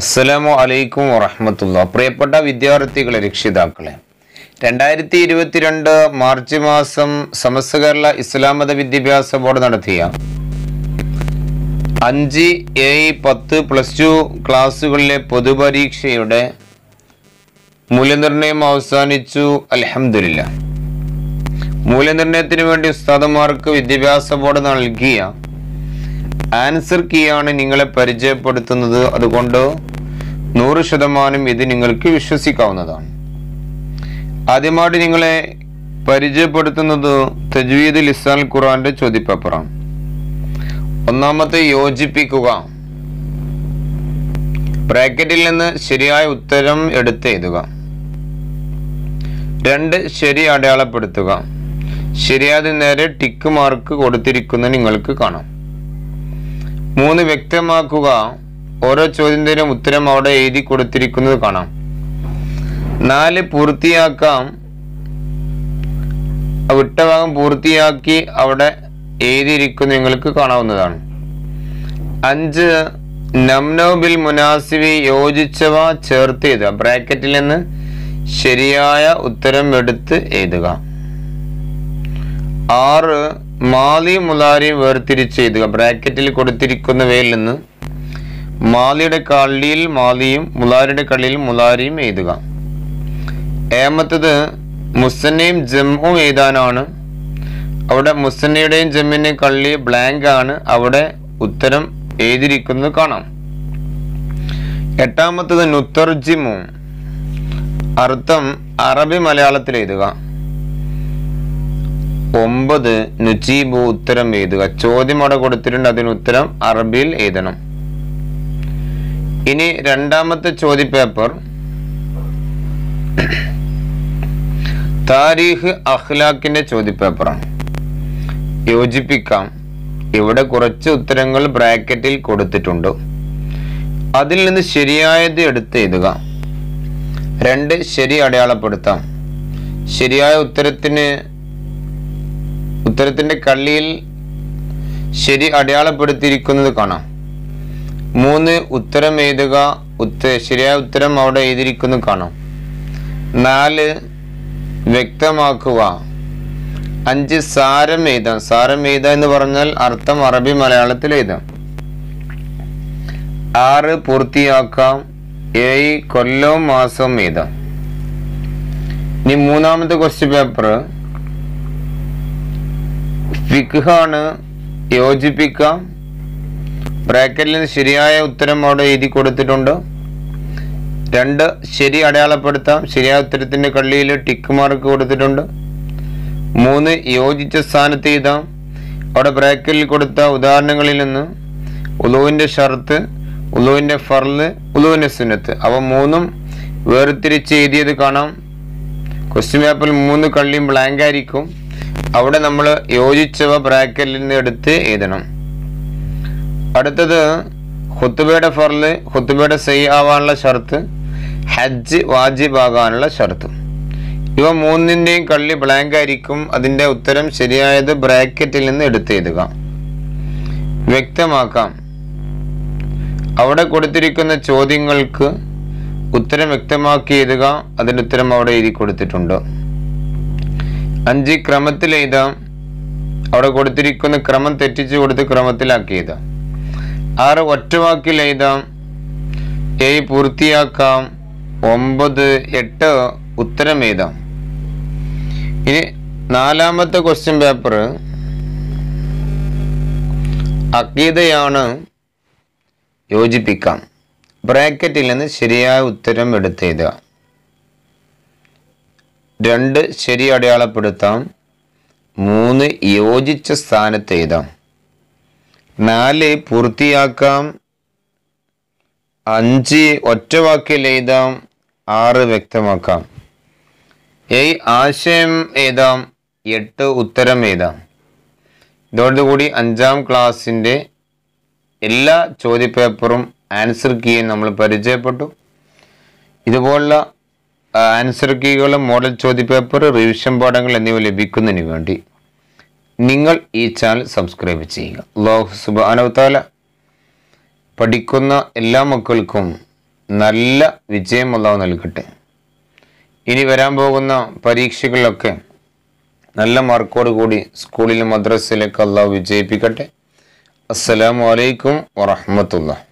Assalamu alaikum warahmatullah. പ്രിയപ്പെട്ട വിദ്യാർത്ഥികളെ രക്ഷിതാക്കളെ 2022 മാർച്ച് മാസം സമസ്ത കേരള ഇസ്ലാം മത വിദ്യാഭ്യാസ ബോർഡ് നടത്തിയ 5 A10 പ്ലസ് 2 ക്ലാസുകളിലെ പൊതുപരീക്ഷയുടെ മൂല്യനിർണ്ണയം അവസാനിച്ചു അൽഹംദുലില്ലാ. മൂല്യനിർണ്ണയത്തിന് വേണ്ടി ഉസ്താദന്മാർക്ക് വിദ്യാഭ്യാസ ബോർഡ് നൽകിയ ആൻസർ കീയാണ് നിങ്ങളെ പരിചയപ്പെടുത്തുന്നത്. അതുകൊണ്ട് 100% ഇത് നിങ്ങൾക്ക് വിശ്വസിക്കാവുന്നതാണ്. ആദ്യമായിട്ട് നിങ്ങളെ പരിചയപ്പെടുത്തുന്നത് തജ്വീദ് ലിസാനുൽ ഖുർആന്റെ ചോദ്യപേപ്പറാണ്. ഒന്നാമത്തെ യോജിപ്പിക്കുക. ബ്രാക്കറ്റിൽ നിന്ന് ശരിയായ ഉത്തരം എടുത്തെഴുതുക. 2 ശരി അടയാളപ്പെടുത്തുക. ശരിയായത് നേരെ ടിക്ക് മാർക്ക് കൊടുത്തിരിക്കുന്നത് നിങ്ങൾക്ക് കാണാം. 3 വ്യക്തമാക്കുക. ഓരോ ചോദ്യത്തിനും ഉത്തരം അവിടെ എഴുതി കൊടുത്തിരിക്കുന്നത് കാണാം. 4 പൂർത്തിയാക്കാം. വിട്ട ഭാഗം പൂർത്തിയാക്കി അവിടെ എഴുതിയിരിക്കുന്നത് നിങ്ങൾക്ക് കാണാവുന്നതാണ്. 5 നംനോബിൽ മുനാസിബി യോജിച്ചവ ചേർത്ത് എഴുതുക. ബ്രാക്കറ്റിൽ നിന്ന് ശരിയായ ഉത്തരം എടുത്ത് എഴുതുക. 6 മാലി മുലാരി വേർതിരിച്ച് എഴുതുക. ബ്രാക്കറ്റിൽ കൊടുത്തിരിക്കുന്നവയിൽ നിന്ന് മാലിയുടെ കള്ളിയിൽ മാലിയും മുലാരിയുടെ കള്ളിയിൽ മുലാരിയും എഴുതുക. 7 മുസന്നയും ജമ്മും എഴുതാനാണ്. അവിടെ മുസന്നയുടെയും ജമ്മിൻ്റെയും കള്ളി ബ്ലാങ്ക് ആണ്. അവിടെ ഉത്തരം എഴുതിയിരിക്കുന്നത് കാണാം. 8 നുത്തർജിമു അർത്ഥം അറബി മലയാളത്തിൽ എഴുതുക. 9 നുജീബു ഉത്തരം എഴുതുക. ചോദ്യം അവിടെ കൊടുത്തിട്ടുണ്ട്, അതിന് ഉത്തരം അറബിയിൽ എഴുതണം. ഇനി 2 ചോദ്യപേപ്പർ താരീഖ് അഖ്ലാഖിന്റെ ചോദ്യപേപ്പറാണ്. യോജിപ്പിക്കാം. ഇവിടെ കുറച്ച് ഉത്തരങ്ങൾ ബ്രാക്കറ്റിൽ കൊടുത്തിട്ടുണ്ട്. അതിൽ നിന്ന് ശരിയായത് എടുത്ത് എഴുതുക. 2 ശരി അടയാളപ്പെടുത്താം. ശരിയായ ഉത്തരത്തിൻ്റെ കള്ളിയിൽ ശരി അടയാളപ്പെടുത്തിയിരിക്കുന്നത് കാണാം. 3 ഉത്തരം എഴുതുക. ശരിയായ ഉത്തരം അവിടെ എഴുതിയിരിക്കുന്നത് കാണാം. 4 വ്യക്തമാക്കുക. 5 സാരം എഴുതാം. സാരം എഴുതുക എന്ന് പറഞ്ഞാൽ അർത്ഥം അറബി മലയാളത്തിൽ എഴുതാം. 6 പൂർത്തിയാക്കാം. 7 കൊല്ലവും മാസവും എഴുതാം. ഇനി 3 ക്വസ്റ്റ്യൻ പേപ്പർ ഫിഖാണ്. യോജിപ്പിക്കാം. ബ്രാക്കറ്റിൽ നിന്ന് ശരിയായ ഉത്തരം അവിടെ എഴുതി കൊടുത്തിട്ടുണ്ട്. 2 ശരി അടയാളപ്പെടുത്താം. ശരിയായ ഉത്തരത്തിൻ്റെ കള്ളിയിൽ ടിക്ക് മാർക്ക് കൊടുത്തിട്ടുണ്ട്. 3 യോജിച്ച സ്ഥാനത്ത് എഴുതാം. അവിടെ ബ്രാക്കറ്റിൽ കൊടുത്ത ഉദാഹരണങ്ങളിൽ നിന്ന് ഉലുവിൻ്റെ ഷർത്ത്, ഉലുവിൻ്റെ ഫർള്, ഉലുവിൻ്റെ സുന്നത്ത് അവ 3 വേർതിരിച്ച് എഴുതിയത് കാണാം. ക്വസ്റ്റ്യൻ പേപ്പറിൽ 3 കള്ളിയും ബ്ലാങ്ക് ആയിരിക്കും. അവിടെ നമ്മൾ യോജിച്ചവ ബ്രാക്കറ്റിൽ നിന്ന് എടുത്ത് എഴുതണം. അടുത്തത് ഖുത്ബയുടെ ഫർള്, ഖുത്ബയുടെ സഹീഹ് ആവാനുള്ള ഷർത്ത്, ഹജ്ജ് വാജിബ് ആകാനുള്ള ഷർത്ത് ഇവ 3ന്റെയും കള്ളി ബ്ലാങ്ക് ആയിരിക്കും. അതിൻ്റെ ഉത്തരം ശരിയായത് ബ്രാക്കറ്റിൽ നിന്ന് എടുത്ത് എഴുതുക. വ്യക്തമാക്കാം. അവിടെ കൊടുത്തിരിക്കുന്ന ചോദ്യങ്ങൾക്ക് ഉത്തരം വ്യക്തമാക്കി എഴുതുക. അതിൻ്റെ ഉത്തരം അവിടെ എഴുതി കൊടുത്തിട്ടുണ്ട്. 5 ക്രമത്തിൽ എഴുതാം. അവിടെ കൊടുത്തിരിക്കുന്ന ക്രമം തെറ്റിച്ച് കൊടുത്ത് ക്രമത്തിലാക്കി എഴുതാം. 6 ഒറ്റവാക്കിൽ എഴുതാം. 7 പൂർത്തിയാക്കാം. 9 8 ഉത്തരം എഴുതാം. ഇനി 4 ക്വസ്റ്റ്യൻ പേപ്പർ അഖീദയാണ്. യോജിപ്പിക്കാം. ബ്രാക്കറ്റിൽ നിന്ന് ശരിയായ ഉത്തരം എടുത്ത് എഴുതുക. 2 ശരി അടയാളപ്പെടുത്താം. 3 യോജിച്ച സ്ഥാനത്ത് എഴുതാം. 4 പൂർത്തിയാക്കാം. 5 ഒറ്റവാക്കിൽ എഴുതാം. 6 വ്യക്തമാക്കാം. 7 ആശയം എഴുതാം. 8 ഉത്തരം എഴുതാം. ഇതോടുകൂടി 5 ക്ലാസ്സിൻ്റെ എല്ലാ ചോദ്യപേപ്പറും ആൻസർ കീ നമ്മൾ പരിചയപ്പെട്ടു. ഇതുപോലുള്ള ആൻസർ കീകൾ, മോഡൽ ചോദ്യപേപ്പർ, റിവിഷൻ പാഠങ്ങൾ എന്നിവ ലഭിക്കുന്നതിന് വേണ്ടി നിങ്ങൾ ഈ ചാനൽ സബ്സ്ക്രൈബ് ചെയ്യുക. അല്ലാഹു സുബ്ഹാനഹു വ തആല പഠിക്കുന്ന എല്ലാ മക്കൾക്കും Nalla Vijayam Allah Nalkate. Ini Varamboguna, Parikshikaloke Nalla Markod Gudi, School in Madrasilek Allah Vijay Picate. Assalamu alaikum wa rahmatullah.